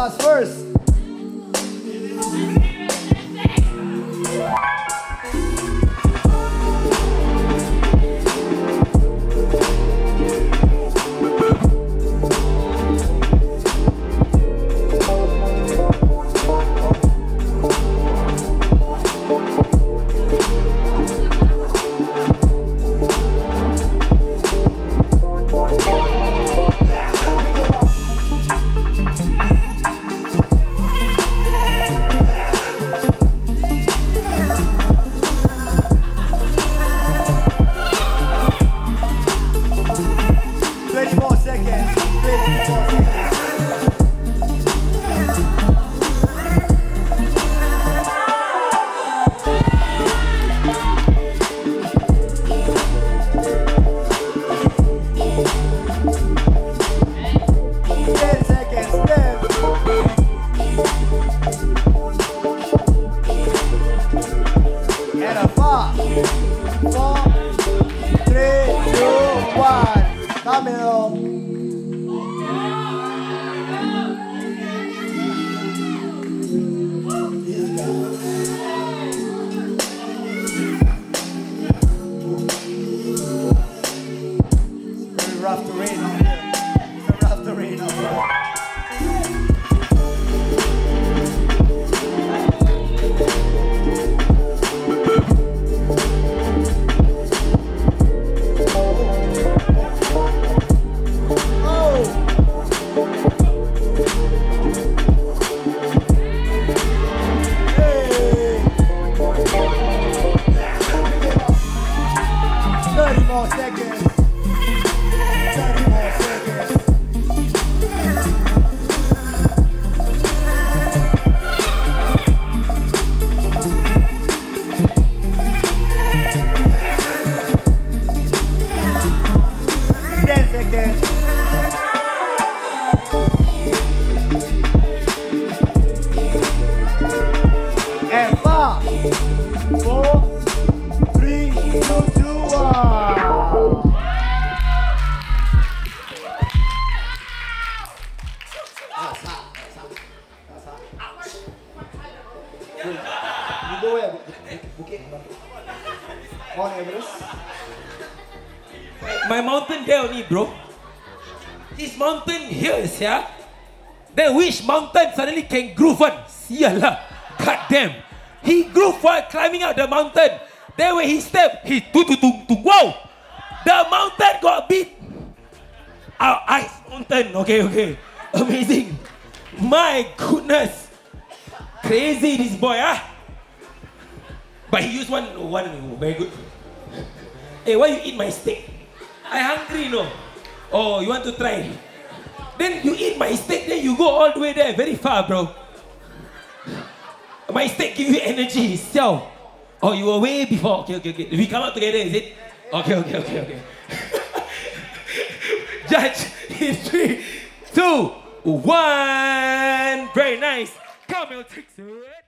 us first. My mountain there only, bro. This mountain here is here. Then which mountain suddenly can groove one? Sialah. God damn. He groove while climbing up the mountain. Then when he stepped, he wow! The mountain got beat. Our ice mountain. Okay, okay. Amazing. My goodness. Crazy this boy, huh? But he used one very good. Hey, why you eat my steak? I hungry, no? Oh, you want to try? Then you eat my steak, then you go all the way there, very far, bro. My steak give you energy, so. Oh, you were way before. Okay, okay, okay. We come out together, is it? Okay, okay, okay, okay. Judge in 3, 2, 1. Very nice. Come on, take it.